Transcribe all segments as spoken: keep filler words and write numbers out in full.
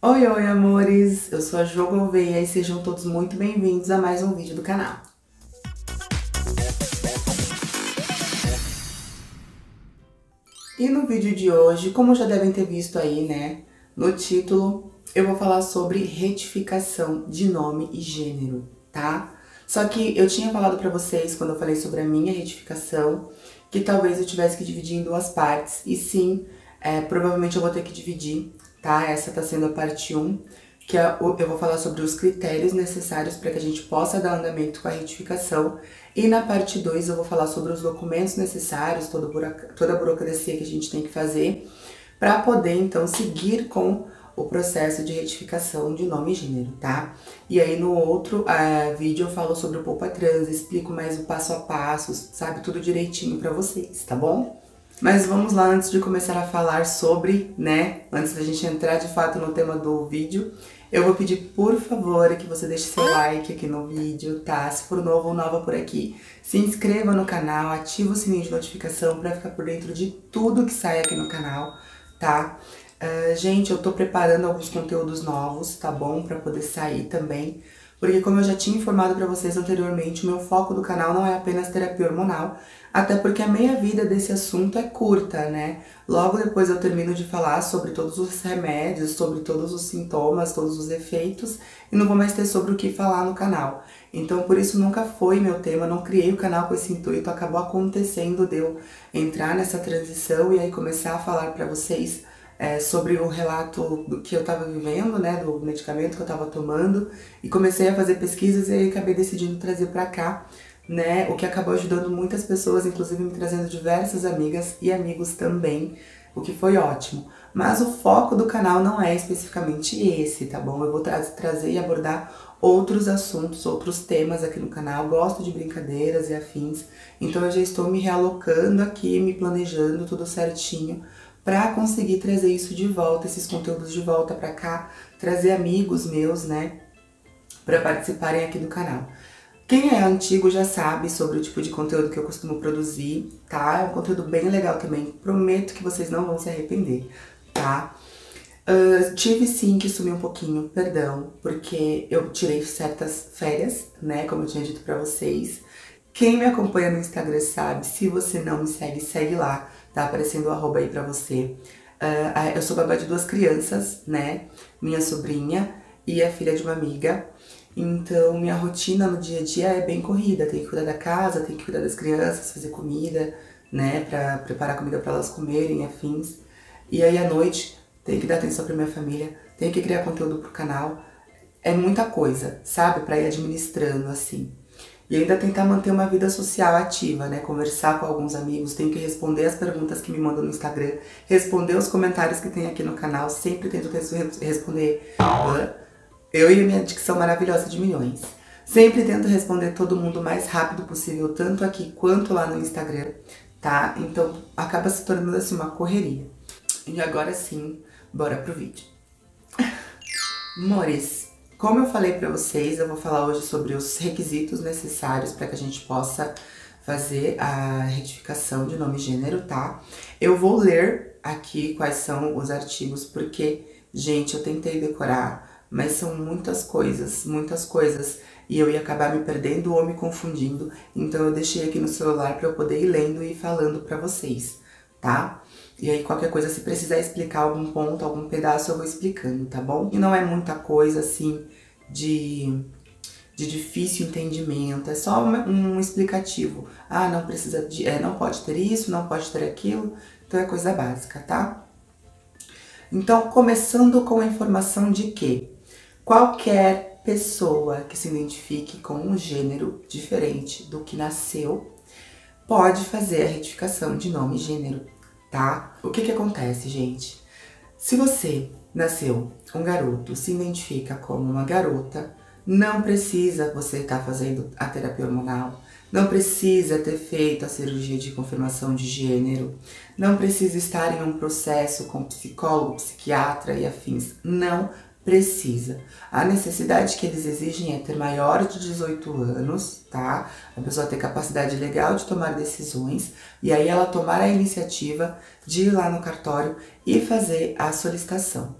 Oi, oi, amores! Eu sou a Joh Gouvêa e sejam todos muito bem-vindos a mais um vídeo do canal. E no vídeo de hoje, como já devem ter visto aí, né, no título, eu vou falar sobre retificação de nome e gênero, tá? Só que eu tinha falado pra vocês, quando eu falei sobre a minha retificação, que talvez eu tivesse que dividir em duas partes, e sim, é, provavelmente eu vou ter que dividir, tá? Essa tá sendo a parte um, que eu vou falar sobre os critérios necessários para que a gente possa dar andamento com a retificação. E na parte dois eu vou falar sobre os documentos necessários, toda a burocracia que a gente tem que fazer para poder, então, seguir com o processo de retificação de nome e gênero, tá? E aí no outro uh, vídeo eu falo sobre o Poupa Trans, explico mais o passo a passo, sabe? Tudo direitinho para vocês, tá bom? Mas vamos lá, antes de começar a falar sobre, né, antes da gente entrar de fato no tema do vídeo, eu vou pedir, por favor, que você deixe seu like aqui no vídeo, tá? Se for novo ou nova por aqui, se inscreva no canal, ativa o sininho de notificação pra ficar por dentro de tudo que sai aqui no canal, tá? Uh, gente, eu tô preparando alguns conteúdos novos, tá bom? Pra poder sair também. Porque, como eu já tinha informado pra vocês anteriormente, o meu foco do canal não é apenas terapia hormonal, até porque a meia vida desse assunto é curta, né? Logo depois eu termino de falar sobre todos os remédios, sobre todos os sintomas, todos os efeitos, e não vou mais ter sobre o que falar no canal. Então, por isso nunca foi meu tema, não criei o canal com esse intuito, acabou acontecendo de eu entrar nessa transição e aí começar a falar pra vocês É, sobre o relato do que eu tava vivendo, né, do medicamento que eu tava tomando, e comecei a fazer pesquisas e aí acabei decidindo trazer pra cá, né, o que acabou ajudando muitas pessoas, inclusive me trazendo diversas amigas e amigos também, o que foi ótimo. Mas o foco do canal não é especificamente esse, tá bom? Eu vou tra trazer e abordar outros assuntos, outros temas aqui no canal, gosto de brincadeiras e afins, então eu já estou me realocando aqui, me planejando tudo certinho, para conseguir trazer isso de volta, esses conteúdos de volta para cá, trazer amigos meus, né, para participarem aqui do canal. Quem é antigo já sabe sobre o tipo de conteúdo que eu costumo produzir, tá? É um conteúdo bem legal também, prometo que vocês não vão se arrepender, tá? Uh, tive sim que sumir um pouquinho, perdão, porque eu tirei certas férias, né, como eu tinha dito para vocês. Quem me acompanha no Instagram sabe, se você não me segue, segue lá, tá aparecendo o arroba aí pra você. Uh, eu sou babá de duas crianças, né, minha sobrinha e a filha de uma amiga, então minha rotina no dia a dia é bem corrida, tem que cuidar da casa, tem que cuidar das crianças, fazer comida, né, pra preparar comida pra elas comerem, afins, e aí à noite tem que dar atenção pra minha família, tem que criar conteúdo pro canal, é muita coisa, sabe, pra ir administrando assim. E ainda tentar manter uma vida social ativa, né? Conversar com alguns amigos, tenho que responder as perguntas que me mandam no Instagram, responder os comentários que tem aqui no canal, sempre tento responder... Eu e a minha dicção maravilhosa de milhões. Sempre tento responder todo mundo o mais rápido possível, tanto aqui quanto lá no Instagram, tá? Então, acaba se tornando assim uma correria. E agora sim, bora pro vídeo. Mores. Como eu falei pra vocês, eu vou falar hoje sobre os requisitos necessários para que a gente possa fazer a retificação de nome e gênero, tá? Eu vou ler aqui quais são os artigos, porque, gente, eu tentei decorar, mas são muitas coisas, muitas coisas, e eu ia acabar me perdendo ou me confundindo, então eu deixei aqui no celular para eu poder ir lendo e falando pra vocês, tá? E aí, qualquer coisa, se precisar explicar algum ponto, algum pedaço, eu vou explicando, tá bom? E não é muita coisa, assim, de, de difícil entendimento, é só um, um explicativo. Ah, não precisa de... É, não pode ter isso, não pode ter aquilo, então é coisa básica, tá? Então, começando com a informação de que qualquer pessoa que se identifique com um gênero diferente do que nasceu, pode fazer a retificação de nome e gênero. Tá? O que que acontece, gente? Se você nasceu um garoto, se identifica como uma garota, não precisa você estar tá fazendo a terapia hormonal, não precisa ter feito a cirurgia de confirmação de gênero, não precisa estar em um processo com psicólogo, psiquiatra e afins, não precisa. A necessidade que eles exigem é ter maior de dezoito anos, tá? A pessoa ter capacidade legal de tomar decisões e aí ela tomar a iniciativa de ir lá no cartório e fazer a solicitação,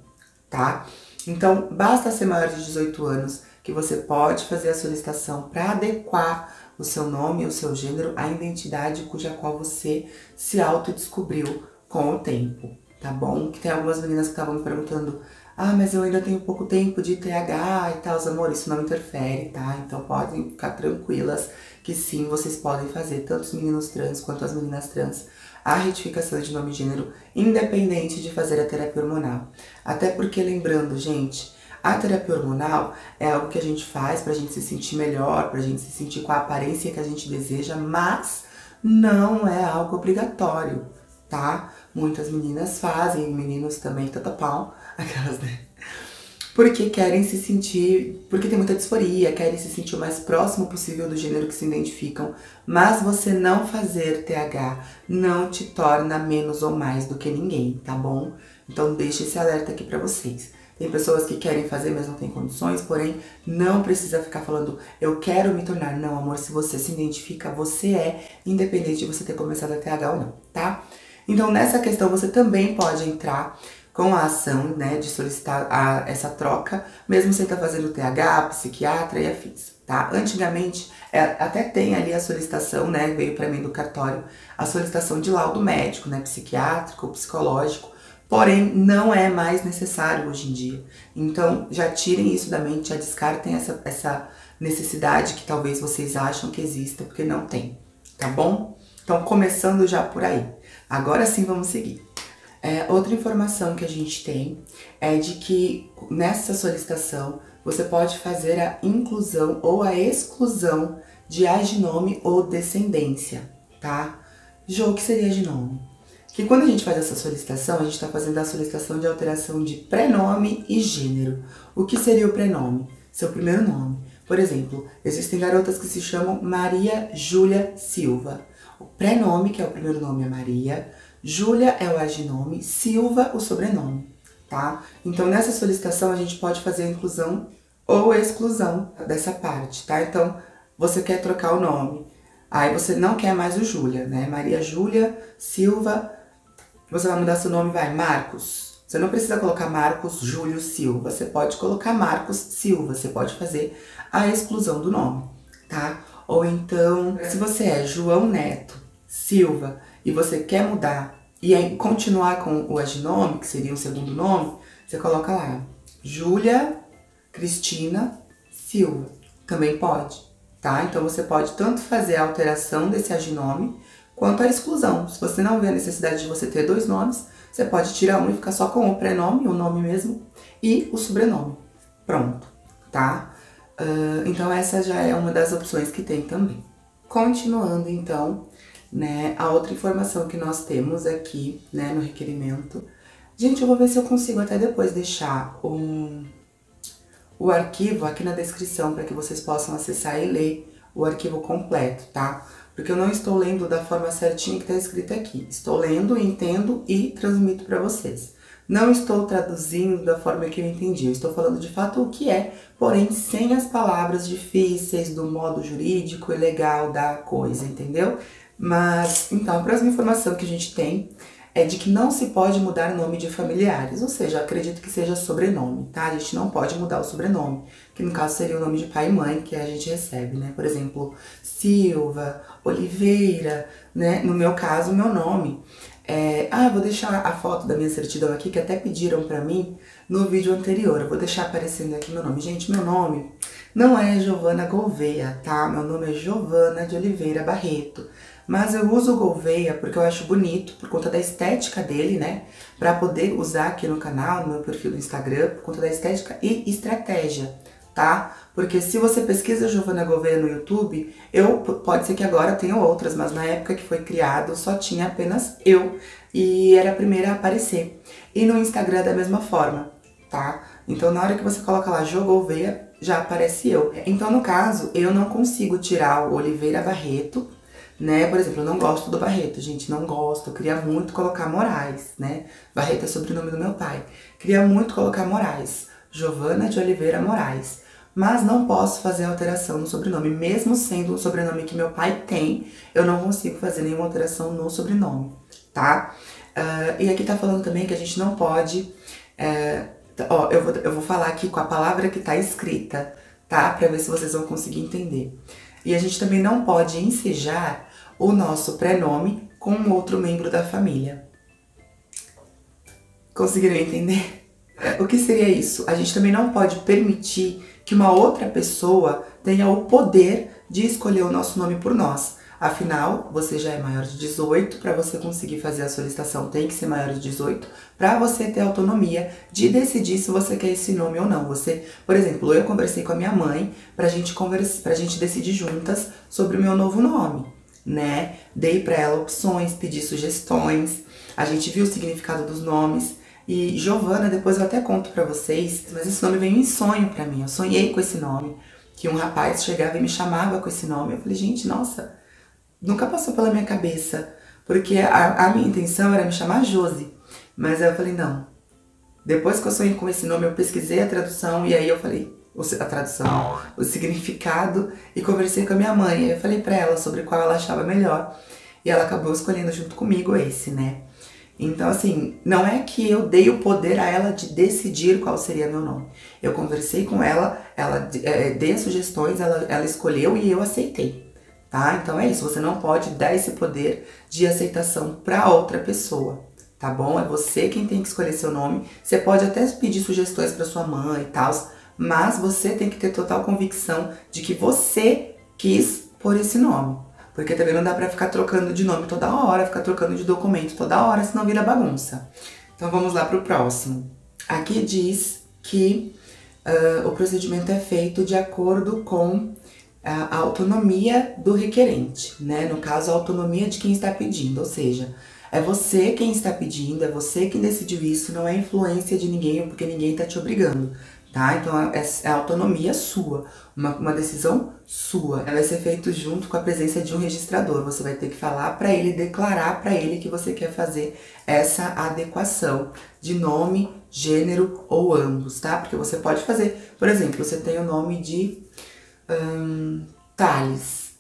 tá? Então, basta ser maior de dezoito anos que você pode fazer a solicitação para adequar o seu nome e o seu gênero à identidade cuja qual você se autodescobriu com o tempo, tá bom? Que tem algumas meninas que estavam me perguntando: ah, mas eu ainda tenho pouco tempo de T H e tal, amor, isso não interfere, tá? Então podem ficar tranquilas que sim, vocês podem fazer, tanto os meninos trans quanto as meninas trans, a retificação de nome e gênero, independente de fazer a terapia hormonal. Até porque, lembrando, gente, a terapia hormonal é algo que a gente faz pra gente se sentir melhor, pra gente se sentir com a aparência que a gente deseja, mas não é algo obrigatório, tá? Muitas meninas fazem, meninos também, tata pau, aquelas, né? Porque querem se sentir, porque tem muita disforia, querem se sentir o mais próximo possível do gênero que se identificam, mas você não fazer T H não te torna menos ou mais do que ninguém, tá bom? Então deixa esse alerta aqui pra vocês. Tem pessoas que querem fazer, mas não tem condições, porém não precisa ficar falando, eu quero me tornar. Não, amor, se você se identifica, você é, independente de você ter começado a T H ou não, tá? Então nessa questão você também pode entrar com a ação, né, de solicitar a, essa troca, mesmo sem estar fazendo T H, psiquiatra e afins, tá? Antigamente, é, até tem ali a solicitação, né, veio pra mim do cartório, a solicitação de laudo médico, né, psiquiátrico ou psicológico, porém, não é mais necessário hoje em dia. Então, já tirem isso da mente, já descartem essa, essa necessidade que talvez vocês acham que exista, porque não tem, tá bom? Então, começando já por aí. Agora sim, vamos seguir. É, outra informação que a gente tem é de que nessa solicitação você pode fazer a inclusão ou a exclusão de agnome ou descendência, tá? Joh, o que seria agnome? Que quando a gente faz essa solicitação, a gente está fazendo a solicitação de alteração de prenome e gênero. O que seria o prenome? Seu primeiro nome. Por exemplo, existem garotas que se chamam Maria Júlia Silva. O prenome, que é o primeiro nome, é Maria. Júlia é o agnome, Silva o sobrenome, tá? Então nessa solicitação a gente pode fazer a inclusão ou a exclusão dessa parte, tá? Então você quer trocar o nome, aí você não quer mais o Júlia, né? Maria Júlia Silva, você vai mudar seu nome, vai, Marcos. Você não precisa colocar Marcos Júlio Silva, você pode colocar Marcos Silva, você pode fazer a exclusão do nome, tá? Ou então, se você é João Neto Silva, e você quer mudar e aí continuar com o agnome, que seria o segundo nome, você coloca lá, Júlia Cristina Silva, também pode, tá? Então você pode tanto fazer a alteração desse agnome, quanto a exclusão. Se você não vê a necessidade de você ter dois nomes, você pode tirar um e ficar só com o prenome, o nome mesmo, e o sobrenome. Pronto, tá? Uh, então essa já é uma das opções que tem também. Continuando então, né, a outra informação que nós temos aqui, né, no requerimento. Gente, eu vou ver se eu consigo até depois deixar um, o arquivo aqui na descrição para que vocês possam acessar e ler o arquivo completo, tá? Porque eu não estou lendo da forma certinha que tá escrito aqui. Estou lendo, entendo e transmito para vocês. Não estou traduzindo da forma que eu entendi, eu estou falando de fato o que é, porém sem as palavras difíceis, do modo jurídico e legal da coisa, entendeu? Mas, então, a próxima informação que a gente tem é de que não se pode mudar nome de familiares, ou seja, acredito que seja sobrenome, tá? A gente não pode mudar o sobrenome, que no caso seria o nome de pai e mãe que a gente recebe, né? Por exemplo, Silva, Oliveira, né? No meu caso, o meu nome é... Ah, eu vou deixar a foto da minha certidão aqui, que até pediram pra mim no vídeo anterior. Eu vou deixar aparecendo aqui meu nome. Gente, meu nome não é Johanna Gouvêa, tá? Meu nome é Giovana de Oliveira Barreto. Mas eu uso o Gouvêa porque eu acho bonito, por conta da estética dele, né? Pra poder usar aqui no canal, no meu perfil do Instagram, por conta da estética e estratégia, tá? Porque se você pesquisa Johanna Gouvêa no YouTube, eu, pode ser que agora tenha outras, mas na época que foi criado só tinha apenas eu. E era a primeira a aparecer. E no Instagram é da mesma forma, tá? Então na hora que você coloca lá Joh Gouvêa, já aparece eu. Então no caso, eu não consigo tirar o Oliveira Barreto, né? Por exemplo, eu não gosto do Barreto, gente, não gosto, eu queria muito colocar Moraes, né? Barreto é sobrenome do meu pai, queria muito colocar Moraes, Giovana de Oliveira Moraes, mas não posso fazer alteração no sobrenome, mesmo sendo um sobrenome que meu pai tem, eu não consigo fazer nenhuma alteração no sobrenome, tá? Uh, e aqui tá falando também que a gente não pode uh, Ó, eu vou, eu vou falar aqui com a palavra que tá escrita, tá? Pra ver se vocês vão conseguir entender. E a gente também não pode ensejar o nosso prenome com um outro membro da família. Conseguiram entender? O que seria isso? A gente também não pode permitir que uma outra pessoa tenha o poder de escolher o nosso nome por nós. Afinal, você já é maior de dezoito, para você conseguir fazer a solicitação tem que ser maior de dezoito, para você ter autonomia de decidir se você quer esse nome ou não. Você, por exemplo, eu conversei com a minha mãe pra gente conversa, pra gente decidir juntas sobre o meu novo nome, né? Dei pra ela opções, pedi sugestões, a gente viu o significado dos nomes. E Giovana, depois eu até conto pra vocês, mas esse nome veio em sonho pra mim, eu sonhei com esse nome, que um rapaz chegava e me chamava com esse nome. Eu falei, gente, nossa, nunca passou pela minha cabeça, porque a, a minha intenção era me chamar Josi, mas aí eu falei, não, depois que eu sonhei com esse nome, eu pesquisei a tradução, e aí eu falei, a tradução, o significado, e conversei com a minha mãe, e eu falei pra ela sobre qual ela achava melhor, e ela acabou escolhendo junto comigo esse, né? Então, assim, não é que eu dei o poder a ela de decidir qual seria meu nome. Eu conversei com ela, ela é, dei sugestões, ela, ela escolheu e eu aceitei, tá? Então é isso, você não pode dar esse poder de aceitação pra outra pessoa, tá bom? É você quem tem que escolher seu nome. Você pode até pedir sugestões pra sua mãe e tal, mas você tem que ter total convicção de que você quis pôr esse nome. Porque também não dá pra ficar trocando de nome toda hora, ficar trocando de documento toda hora, senão vira bagunça. Então vamos lá pro próximo. Aqui diz que uh, o procedimento é feito de acordo com a autonomia do requerente, né? No caso, a autonomia de quem está pedindo, ou seja, é você quem está pedindo, é você quem decidiu isso, não é influência de ninguém, porque ninguém tá te obrigando. Tá? Então, é a autonomia sua, uma, uma decisão sua. Ela vai ser feita junto com a presença de um registrador. Você vai ter que falar para ele, declarar para ele que você quer fazer essa adequação de nome, gênero ou ambos, tá? Porque você pode fazer, por exemplo, você tem o nome de hum, Thales.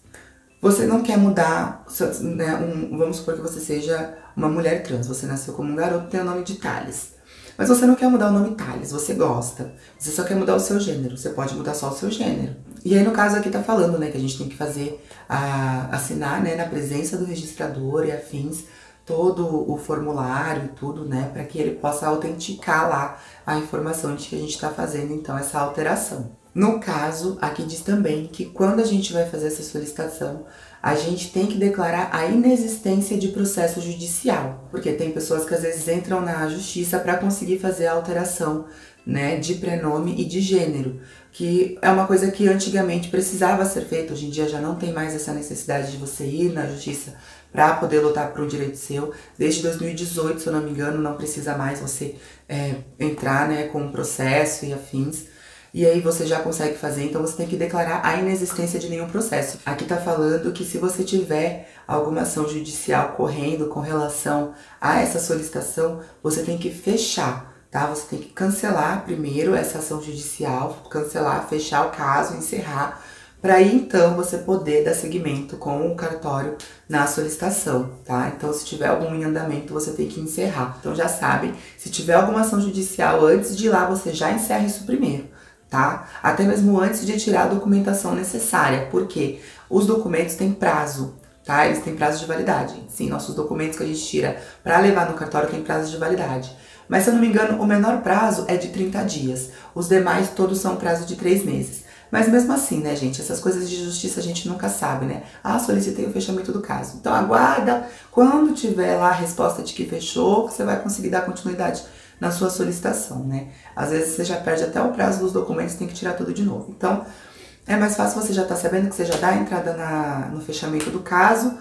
Você não quer mudar, né, um, vamos supor que você seja uma mulher trans, você nasceu como um garoto, tem o nome de Thales. Mas você não quer mudar o nome Thales, você gosta. Você só quer mudar o seu gênero, você pode mudar só o seu gênero. E aí, no caso, aqui tá falando, né, que a gente tem que fazer, a, assinar, né, na presença do registrador e afins, todo o formulário e tudo, né, pra que ele possa autenticar lá a informação de que a gente tá fazendo, então, essa alteração. No caso, aqui diz também que quando a gente vai fazer essa solicitação, a gente tem que declarar a inexistência de processo judicial, porque tem pessoas que às vezes entram na justiça para conseguir fazer a alteração, né, de prenome e de gênero, que é uma coisa que antigamente precisava ser feita, hoje em dia já não tem mais essa necessidade de você ir na justiça para poder lutar por um direito seu. Desde dois mil e dezoito, se eu não me engano, não precisa mais você é, entrar, né, com um processo e afins. E aí você já consegue fazer, então você tem que declarar a inexistência de nenhum processo. Aqui tá falando que se você tiver alguma ação judicial correndo com relação a essa solicitação, você tem que fechar, tá? Você tem que cancelar primeiro essa ação judicial, cancelar, fechar o caso, encerrar, para aí então você poder dar seguimento com o cartório na solicitação, tá? Então se tiver algum em andamento, você tem que encerrar. Então já sabem, se tiver alguma ação judicial antes de ir lá, você já encerra isso primeiro, tá? Até mesmo antes de tirar a documentação necessária, porque os documentos têm prazo, tá? Eles têm prazo de validade. Sim, nossos documentos que a gente tira para levar no cartório têm prazo de validade. Mas, se eu não me engano, o menor prazo é de trinta dias. Os demais todos são prazo de três meses. Mas mesmo assim, né, gente? Essas coisas de justiça a gente nunca sabe, né? Ah, solicitei o fechamento do caso. Então, aguarda. Quando tiver lá a resposta de que fechou, você vai conseguir dar continuidade na sua solicitação, né? Às vezes você já perde até o prazo dos documentos, tem que tirar tudo de novo. Então, é mais fácil você já tá sabendo que você já dá a entrada na, no fechamento do caso.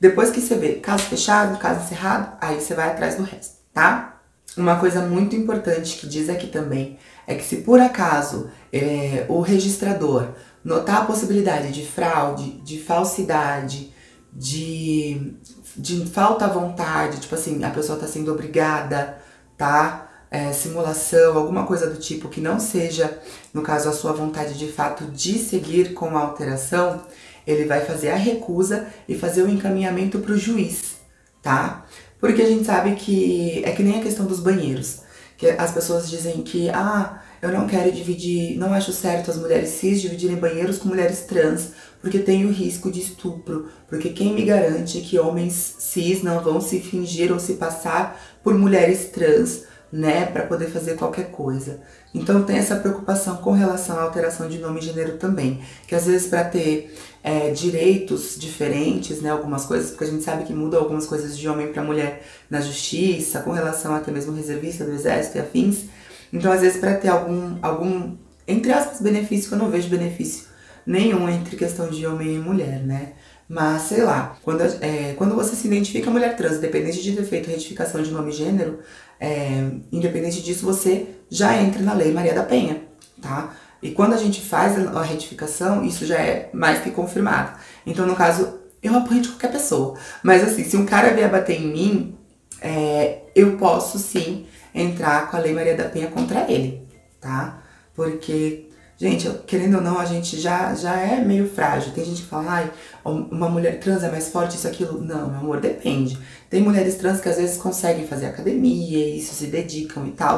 Depois que você vê caso fechado, caso encerrado, aí você vai atrás do resto, tá? Uma coisa muito importante que diz aqui também é que se por acaso é, o registrador notar a possibilidade de fraude, de falsidade, de, de falta à vontade, tipo assim, a pessoa tá sendo obrigada, tá? É, simulação, alguma coisa do tipo que não seja, no caso, a sua vontade de fato de seguir com a alteração, ele vai fazer a recusa e fazer o encaminhamento para o juiz, tá? Porque a gente sabe que é que nem a questão dos banheiros, que as pessoas dizem que, ah, eu não quero dividir, não acho certo as mulheres cis dividirem banheiros com mulheres trans, porque tem o risco de estupro, porque quem me garante que homens cis não vão se fingir ou se passar por mulheres trans, né, para poder fazer qualquer coisa. Então tem essa preocupação com relação à alteração de nome e gênero também, que às vezes para ter é, direitos diferentes, né, algumas coisas, porque a gente sabe que muda algumas coisas de homem para mulher na justiça, com relação até mesmo reservista do exército e afins. Então às vezes para ter algum, algum, entre aspas, benefício, que eu não vejo benefício nenhum entre questão de homem e mulher, né. Mas, sei lá, quando, é, quando você se identifica mulher trans, independente de defeito, retificação de nome e gênero, é, independente disso, você já entra na Lei Maria da Penha, tá? E quando a gente faz a retificação, isso já é mais que confirmado. Então, no caso, eu apanho de qualquer pessoa. Mas, assim, se um cara vier bater em mim, é, eu posso, sim, entrar com a Lei Maria da Penha contra ele, tá? Porque... gente, querendo ou não, a gente já, já é meio frágil. Tem gente que fala, ai, uma mulher trans é mais forte, isso, aquilo. Não, meu amor, depende. Tem mulheres trans que às vezes conseguem fazer academia e isso, se dedicam e tal.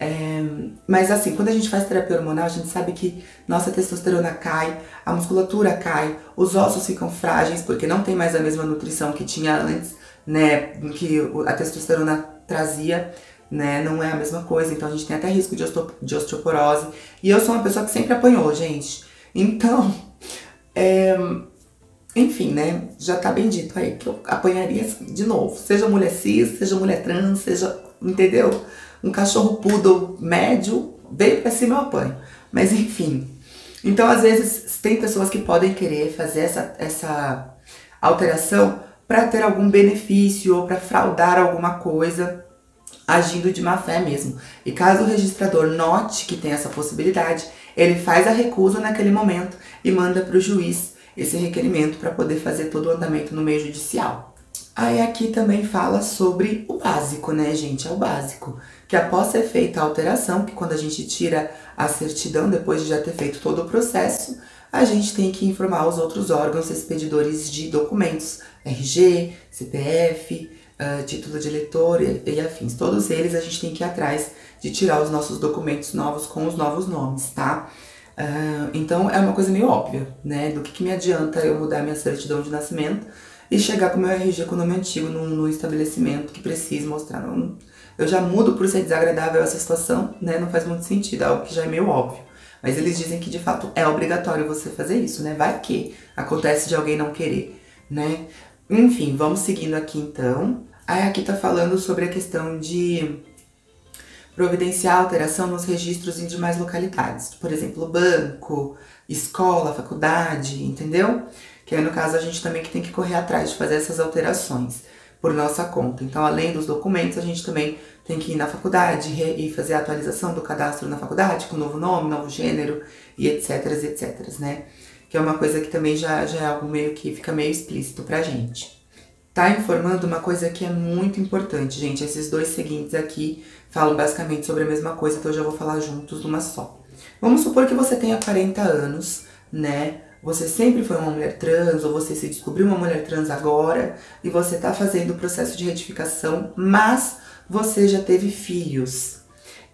É, mas assim, quando a gente faz terapia hormonal, a gente sabe que nossa testosterona cai, a musculatura cai, os ossos ficam frágeis, porque não tem mais a mesma nutrição que tinha antes, né, que a testosterona trazia. Né, não é a mesma coisa, então a gente tem até risco de osteoporose. E eu sou uma pessoa que sempre apanhou, gente. Então, é, enfim, né, já tá bem dito aí que eu apanharia de novo. Seja mulher cis, seja mulher trans, seja, entendeu? Um cachorro poodle médio, veio pra cima eu apanho. Mas enfim, então às vezes tem pessoas que podem querer fazer essa, essa alteração pra ter algum benefício ou pra fraudar alguma coisa, agindo de má fé mesmo. E caso o registrador note que tem essa possibilidade, ele faz a recusa naquele momento e manda para o juiz esse requerimento para poder fazer todo o andamento no meio judicial. Aí aqui também fala sobre o básico, né, gente? É o básico. Que após ser feita a alteração, que quando a gente tira a certidão, depois de já ter feito todo o processo, a gente tem que informar os outros órgãos expedidores de documentos, R G, C P F... Uh, título de eleitor e, e afins. Todos eles a gente tem que ir atrás de tirar os nossos documentos novos com os novos nomes, tá? Uh, então, é uma coisa meio óbvia, né? Do que, que me adianta eu mudar minha certidão de nascimento e chegar com o meu R G com o nome antigo num, num estabelecimento que precisa mostrar. Não, eu já mudo por ser desagradável essa situação, né? Não faz muito sentido, é algo que já é meio óbvio. Mas eles dizem que, de fato, é obrigatório você fazer isso, né? Vai que acontece de alguém não querer, né? Enfim, vamos seguindo aqui, então. Aí aqui tá falando sobre a questão de providenciar alteração nos registros em demais localidades. Por exemplo, banco, escola, faculdade, entendeu? Que aí, no caso, a gente também que tem que correr atrás de fazer essas alterações por nossa conta. Então, além dos documentos, a gente também tem que ir na faculdade e fazer a atualização do cadastro na faculdade, com novo nome, novo gênero e etc, etc, né? Que é uma coisa que também já, já é algo meio que fica meio explícito pra gente. Tá informando uma coisa que é muito importante, gente. Esses dois seguintes aqui falam basicamente sobre a mesma coisa, então eu já vou falar juntos numa só. Vamos supor que você tenha quarenta anos, né? Você sempre foi uma mulher trans, ou você se descobriu uma mulher trans agora, e você tá fazendo o processo de retificação, mas você já teve filhos.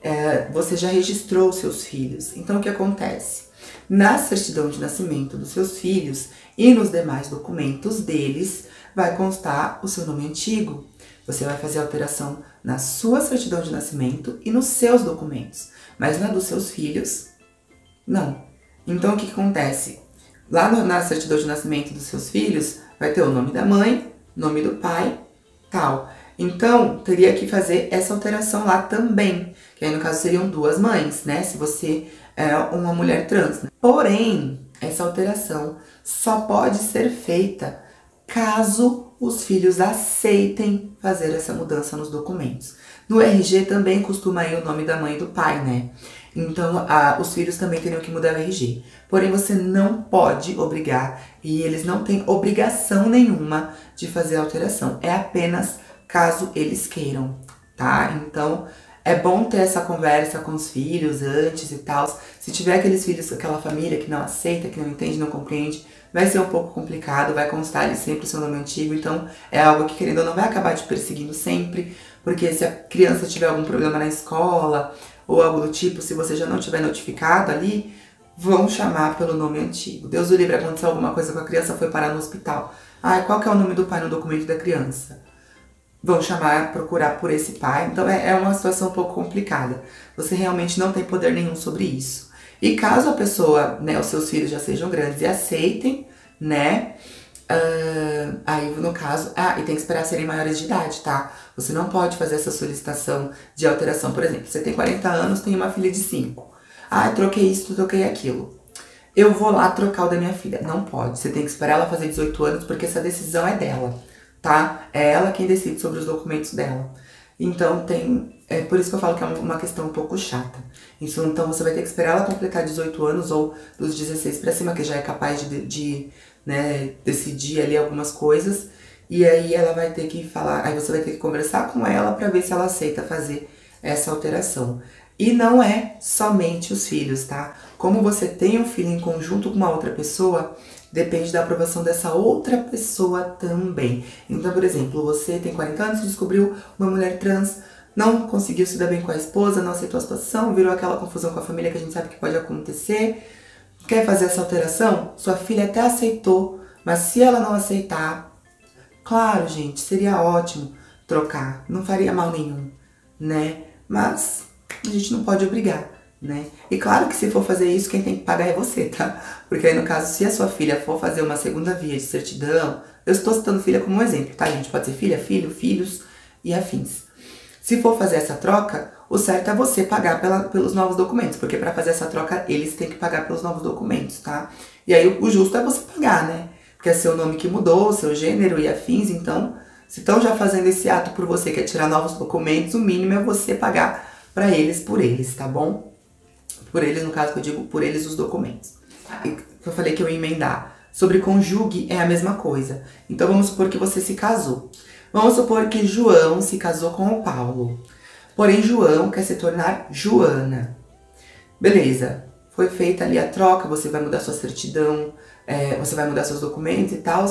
É, você já registrou seus filhos. Então, o que acontece? Na certidão de nascimento dos seus filhos e nos demais documentos deles, vai constar o seu nome antigo. Você vai fazer alteração na sua certidão de nascimento e nos seus documentos, mas na dos seus filhos, não. Então, o que acontece? Lá no, na certidão de nascimento dos seus filhos, vai ter o nome da mãe, nome do pai, tal. Então, teria que fazer essa alteração lá também, que aí, no caso, seriam duas mães, né? Se você é uma mulher trans. Porém, essa alteração só pode ser feita caso os filhos aceitem fazer essa mudança nos documentos. No R G também costuma ir o nome da mãe e do pai, né? Então, a, os filhos também teriam que mudar o R G. Porém, você não pode obrigar, e eles não têm obrigação nenhuma de fazer a alteração. É apenas caso eles queiram, tá? Então, é bom ter essa conversa com os filhos antes e tal. Se tiver aqueles filhos, aquela família que não aceita, que não entende, não compreende, vai ser um pouco complicado, vai constar ali sempre o seu nome antigo. Então, é algo que, querendo ou não, vai acabar te perseguindo sempre. Porque se a criança tiver algum problema na escola ou algo do tipo, se você já não tiver notificado ali, vão chamar pelo nome antigo. Deus o livre, aconteceu alguma coisa com a criança, foi parar no hospital. Ah, qual que é o nome do pai no documento da criança? Vão chamar, procurar por esse pai. Então é, é uma situação um pouco complicada. Você realmente não tem poder nenhum sobre isso. E caso a pessoa, né, os seus filhos já sejam grandes e aceitem, né, uh, aí no caso... Ah, e tem que esperar serem maiores de idade, tá? Você não pode fazer essa solicitação de alteração. Por exemplo, você tem quarenta anos, tem uma filha de cinco. Ah, troquei isso, troquei aquilo. Eu vou lá trocar o da minha filha. Não pode, você tem que esperar ela fazer dezoito anos, porque essa decisão é dela. Tá? É ela quem decide sobre os documentos dela. Então tem... É por isso que eu falo que é uma questão um pouco chata. Isso, então você vai ter que esperar ela completar dezoito anos ou dos dezesseis pra cima, que já é capaz de, de né, decidir ali algumas coisas. E aí ela vai ter que falar... Aí você vai ter que conversar com ela pra ver se ela aceita fazer essa alteração. E não é somente os filhos, tá? Como você tem um filho em conjunto com uma outra pessoa... Depende da aprovação dessa outra pessoa também. Então, por exemplo, você tem quarenta anos, descobriu uma mulher trans, não conseguiu se dar bem com a esposa, não aceitou a situação, virou aquela confusão com a família que a gente sabe que pode acontecer. Quer fazer essa alteração? Sua filha até aceitou, mas se ela não aceitar, claro, gente, seria ótimo trocar. Não faria mal nenhum, né? Mas a gente não pode obrigar. Né? E claro que se for fazer isso, quem tem que pagar é você, tá? Porque aí no caso, se a sua filha for fazer uma segunda via de certidão, eu estou citando filha como um exemplo, tá gente? Pode ser filha, filho, filhos e afins. Se for fazer essa troca, o certo é você pagar pela, pelos novos documentos, porque para fazer essa troca, eles têm que pagar pelos novos documentos, tá? E aí o, o justo é você pagar, né? Porque é seu nome que mudou, seu gênero e afins, então, se estão já fazendo esse ato por você, que é tirar novos documentos, o mínimo é você pagar para eles por eles, tá bom? Por eles, no caso que eu digo, por eles os documentos. Eu falei que eu ia emendar. Sobre cônjuge é a mesma coisa. Então vamos supor que você se casou. Vamos supor que João se casou com o Paulo. Porém, João quer se tornar Joana. Beleza, foi feita ali a troca, você vai mudar sua certidão, é, você vai mudar seus documentos e tal.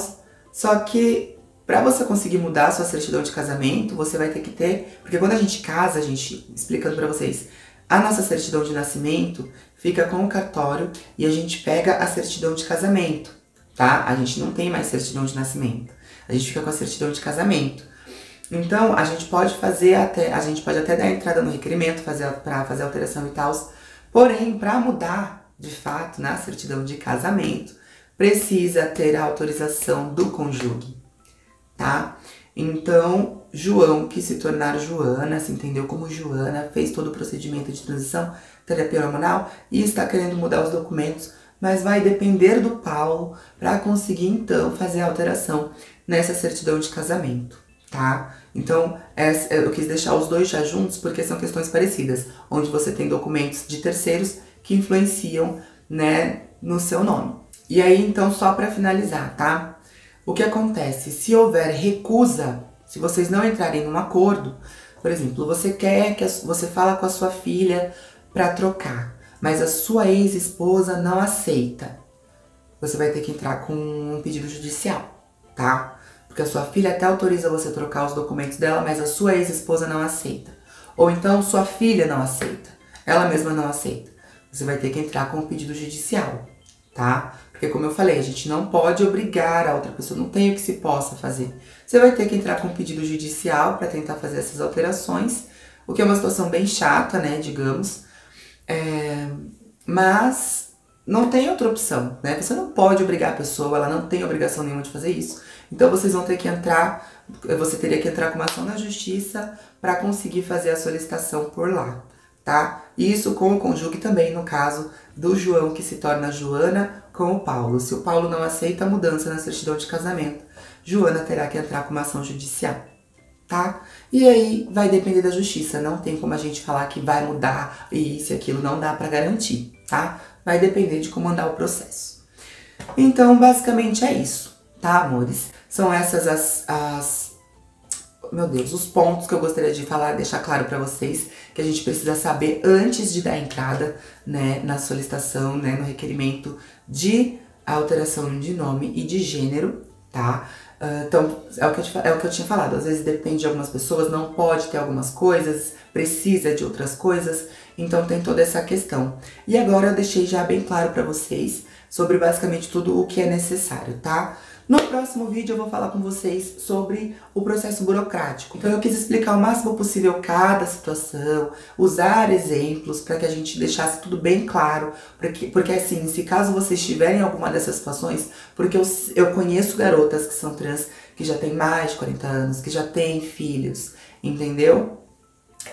Só que pra você conseguir mudar sua certidão de casamento, você vai ter que ter... Porque quando a gente casa, a gente, explicando pra vocês... A nossa certidão de nascimento fica com o cartório e a gente pega a certidão de casamento, tá? A gente não tem mais certidão de nascimento, a gente fica com a certidão de casamento. Então, a gente pode fazer até, a gente pode até dar entrada no requerimento fazer, pra fazer alteração e tal, porém, pra mudar, de fato, na certidão de casamento, precisa ter a autorização do cônjuge, tá? Então, João, que se tornar Joana, se entendeu como Joana, fez todo o procedimento de transição, terapia hormonal e está querendo mudar os documentos, mas vai depender do Paulo para conseguir, então, fazer a alteração nessa certidão de casamento, tá? Então, eu quis deixar os dois já juntos porque são questões parecidas, onde você tem documentos de terceiros que influenciam, né, no seu nome. E aí, então, só para finalizar, tá? O que acontece? Se houver recusa, se vocês não entrarem em um acordo, por exemplo, você quer que a, você fala com a sua filha para trocar, mas a sua ex-esposa não aceita. Você vai ter que entrar com um pedido judicial, tá? Porque a sua filha até autoriza você a trocar os documentos dela, mas a sua ex-esposa não aceita. Ou então sua filha não aceita, ela mesma não aceita. Você vai ter que entrar com um pedido judicial, tá? Porque como eu falei, a gente não pode obrigar a outra pessoa, não tem o que se possa fazer. Você vai ter que entrar com um pedido judicial para tentar fazer essas alterações, o que é uma situação bem chata, né, digamos. É, mas não tem outra opção, né? Você não pode obrigar a pessoa, ela não tem obrigação nenhuma de fazer isso. Então vocês vão ter que entrar, você teria que entrar com uma ação na justiça para conseguir fazer a solicitação por lá, tá? Isso com o cônjuge também, no caso do João, que se torna Joana, com o Paulo. Se o Paulo não aceita a mudança na certidão de casamento, Joana terá que entrar com uma ação judicial, tá? E aí vai depender da justiça, não tem como a gente falar que vai mudar e isso e aquilo, não dá pra garantir, tá? Vai depender de como andar o processo. Então, basicamente é isso, tá, amores? São essas as... as Meu Deus, os pontos que eu gostaria de falar, deixar claro pra vocês, que a gente precisa saber antes de dar entrada, né, na solicitação, né, no requerimento de alteração de nome e de gênero, tá? Uh, então, é o, que eu te, é o que eu tinha falado, às vezes depende de algumas pessoas, não pode ter algumas coisas, precisa de outras coisas, então tem toda essa questão. E agora eu deixei já bem claro pra vocês sobre basicamente tudo o que é necessário, tá? No próximo vídeo eu vou falar com vocês sobre o processo burocrático. Então eu quis explicar o máximo possível cada situação, usar exemplos para que a gente deixasse tudo bem claro, porque, porque assim, se caso vocês tiverem alguma dessas situações, porque eu, eu conheço garotas que são trans, que já tem mais de quarenta anos, que já tem filhos, entendeu?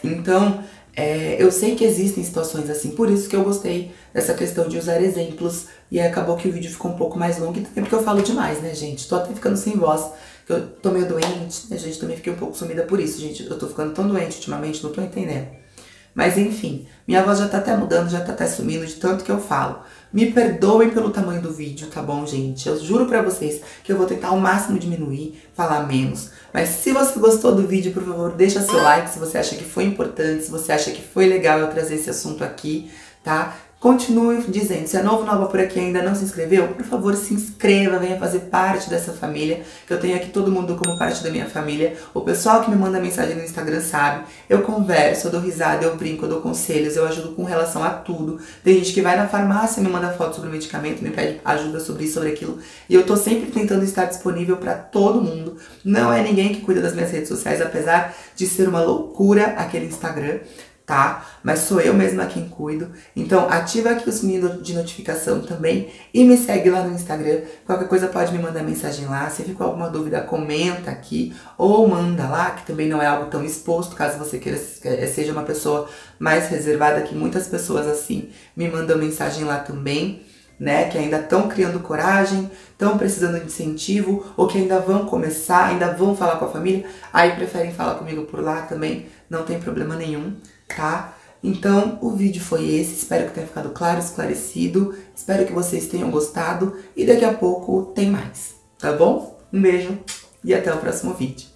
Então, é, eu sei que existem situações assim, por isso que eu gostei dessa questão de usar exemplos. E acabou que o vídeo ficou um pouco mais longo, e porque eu falo demais, né, gente? Tô até ficando sem voz, que eu tô meio doente, né, gente? Também fiquei um pouco sumida por isso, gente. Eu tô ficando tão doente ultimamente, não tô entendendo. Mas, enfim, minha voz já tá até mudando, já tá até sumindo de tanto que eu falo. Me perdoem pelo tamanho do vídeo, tá bom, gente? Eu juro pra vocês que eu vou tentar ao máximo diminuir, falar menos. Mas se você gostou do vídeo, por favor, deixa seu like, se você acha que foi importante, se você acha que foi legal eu trazer esse assunto aqui, tá? Continue dizendo, se é novo, nova por aqui e ainda não se inscreveu, por favor, se inscreva, venha fazer parte dessa família, que eu tenho aqui todo mundo como parte da minha família. O pessoal que me manda mensagem no Instagram sabe, eu converso, eu dou risada, eu brinco, eu dou conselhos, eu ajudo com relação a tudo. Tem gente que vai na farmácia, me manda foto sobre o medicamento, me pede ajuda sobre isso, sobre aquilo, e eu tô sempre tentando estar disponível pra todo mundo. Não é ninguém que cuida das minhas redes sociais, apesar de ser uma loucura aquele Instagram, tá? Mas sou eu mesma quem cuido. Então ativa aqui o sininho de notificação também e me segue lá no Instagram. Qualquer coisa pode me mandar mensagem lá. Se ficou alguma dúvida, comenta aqui ou manda lá, que também não é algo tão exposto, caso você queira seja uma pessoa mais reservada, que muitas pessoas assim me mandam mensagem lá também, né, que ainda estão criando coragem, estão precisando de incentivo, ou que ainda vão começar, ainda vão falar com a família, aí preferem falar comigo por lá também, não tem problema nenhum, tá? Então, o vídeo foi esse, espero que tenha ficado claro, esclarecido, espero que vocês tenham gostado, e daqui a pouco tem mais, tá bom? Um beijo e até o próximo vídeo.